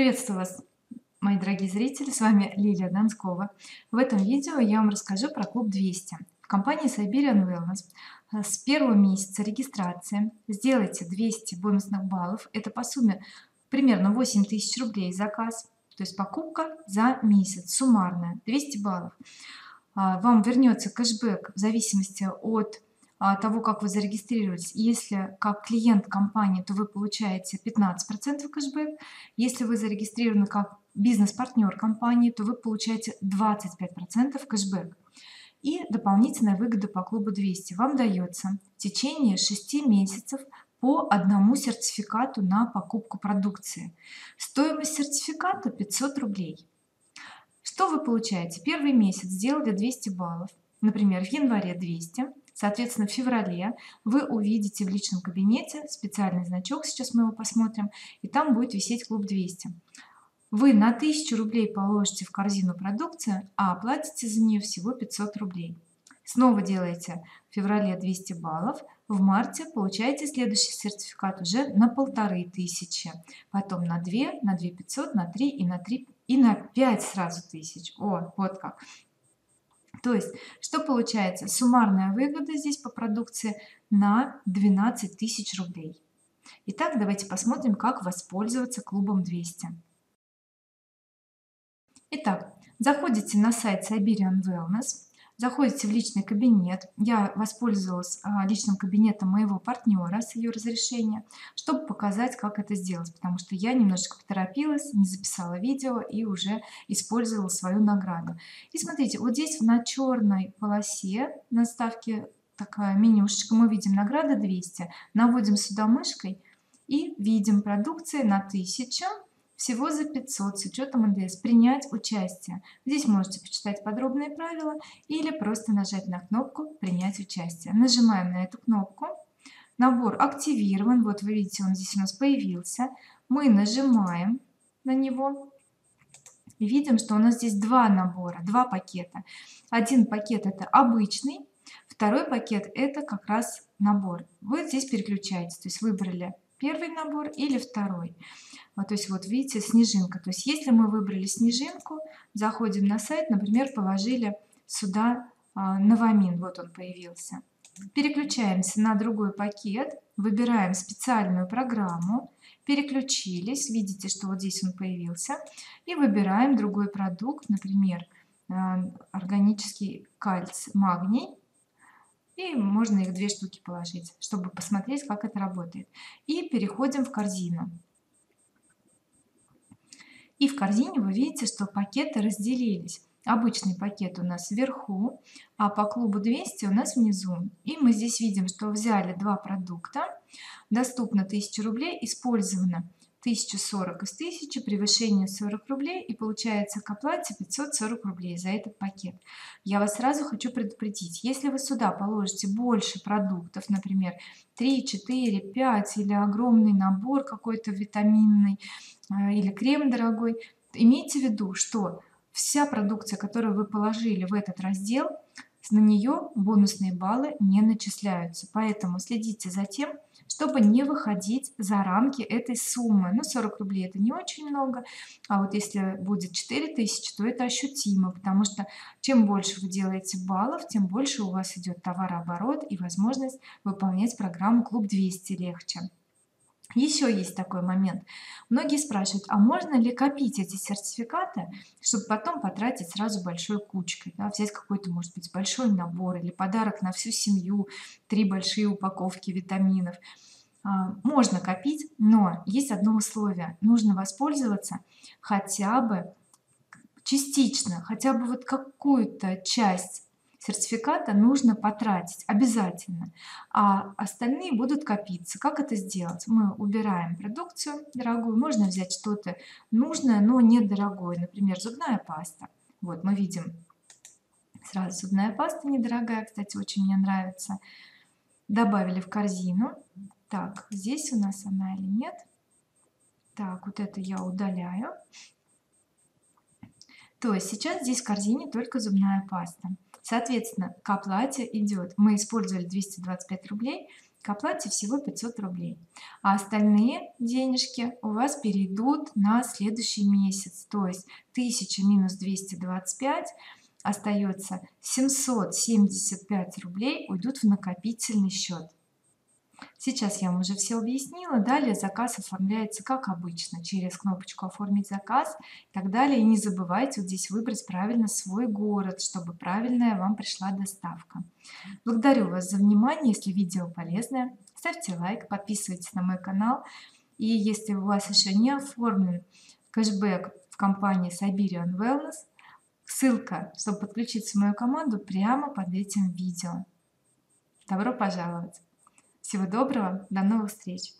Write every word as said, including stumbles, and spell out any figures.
Приветствую вас, мои дорогие зрители, с вами Лилия Донскова. В этом видео я вам расскажу про клуб двести в компании Siberian Wellness. С первого месяца регистрации сделайте двести бонусных баллов. Это по сумме примерно восемь тысяч рублей заказ, то есть покупка за месяц, суммарная, двести баллов. Вам вернется кэшбэк в зависимости от того, как вы зарегистрировались. Если как клиент компании, то вы получаете пятнадцать процентов кэшбэк. Если вы зарегистрированы как бизнес-партнер компании, то вы получаете двадцать пять процентов кэшбэк. И дополнительная выгода по клубу двести вам дается в течение шести месяцев по одному сертификату на покупку продукции. Стоимость сертификата пятьсот рублей. Что вы получаете? Первый месяц сделали двести баллов. Например, в январе двести. Соответственно, в феврале вы увидите в личном кабинете специальный значок, сейчас мы его посмотрим, и там будет висеть клуб двести. Вы на тысячу рублей положите в корзину продукцию, а оплатите за нее всего пятьсот рублей. Снова делаете в феврале двести баллов, в марте получаете следующий сертификат уже на полторы тысячи, потом на две, на две пятьсот, на три и на три и на пять сразу тысяч. О, вот как! То есть, что получается? Суммарная выгода здесь по продукции на двенадцать тысяч рублей. Итак, давайте посмотрим, как воспользоваться клубом двести. Итак, заходите на сайт Siberian Wellness, заходите в личный кабинет. Я воспользовалась личным кабинетом моего партнера с ее разрешения, чтобы показать, как это сделать, потому что я немножечко поторопилась, не записала видео и уже использовала свою награду. И смотрите, вот здесь на черной полосе на вставке такая менюшечка, мы видим награда двести, наводим сюда мышкой и видим продукции на тысячу. Всего за пятьсот с учетом НДС. Принять участие. Здесь можете почитать подробные правила или просто нажать на кнопку «Принять участие». Нажимаем на эту кнопку. Набор активирован. Вот вы видите, он здесь у нас появился. Мы нажимаем на него и видим, что у нас здесь два набора, два пакета. Один пакет – это обычный, второй пакет – это как раз набор. Вы здесь переключаетесь, то есть выбрали первый набор или второй. Вот, то есть вот видите, снежинка. То есть если мы выбрали снежинку, заходим на сайт, например, положили сюда а, новамин, вот он появился. Переключаемся на другой пакет, выбираем специальную программу, переключились, видите, что вот здесь он появился, и выбираем другой продукт, например, а, органический кальций, магний. И можно их две штуки положить, чтобы посмотреть, как это работает. И переходим в корзину. И в корзине вы видите, что пакеты разделились. Обычный пакет у нас вверху, а по клубу двести у нас внизу. И мы здесь видим, что взяли два продукта. Доступно тысяча рублей, использовано тысяча сорок из тысячи, превышение сорок рублей, и получается к оплате пятьсот сорок рублей за этот пакет. Я вас сразу хочу предупредить, если вы сюда положите больше продуктов, например, три, четыре, пять или огромный набор какой-то витаминный или крем дорогой, имейте в виду, что вся продукция, которую вы положили в этот раздел, на нее бонусные баллы не начисляются. Поэтому следите за тем, чтобы не выходить за рамки этой суммы. Ну, сорок рублей это не очень много, а вот если будет четыре тысячи, то это ощутимо, потому что чем больше вы делаете баллов, тем больше у вас идет товарооборот и возможность выполнять программу «Клуб двести» легче. Еще есть такой момент. Многие спрашивают, а можно ли копить эти сертификаты, чтобы потом потратить сразу большой кучкой, да, взять какой-то, может быть, большой набор или подарок на всю семью, три большие упаковки витаминов. Можно копить, но есть одно условие. Нужно воспользоваться хотя бы частично, хотя бы вот какую-то часть сертификата нужно потратить обязательно, а остальные будут копиться. Как это сделать? Мы убираем продукцию дорогую, можно взять что-то нужное, но недорогое, например, зубная паста. Вот мы видим сразу зубная паста недорогая, кстати, очень мне нравится. Добавили в корзину. Так, здесь у нас она или нет? Так, вот это я удаляю. То есть сейчас здесь в корзине только зубная паста. Соответственно, к оплате идет. Мы использовали двести двадцать пять рублей, к оплате всего пятьсот рублей, а остальные денежки у вас перейдут на следующий месяц, то есть тысяча минус двести двадцать пять, остается семьсот семьдесят пять рублей, уйдут в накопительный счет. Сейчас я вам уже все объяснила. Далее заказ оформляется как обычно, через кнопочку «Оформить заказ» и так далее. И не забывайте вот здесь выбрать правильно свой город, чтобы правильная вам пришла доставка. Благодарю вас за внимание. Если видео полезное, ставьте лайк, подписывайтесь на мой канал. И если у вас еще не оформлен кэшбэк в компании Siberian Wellness, ссылка, чтобы подключиться в мою команду, прямо под этим видео. Добро пожаловать! Всего доброго, до новых встреч!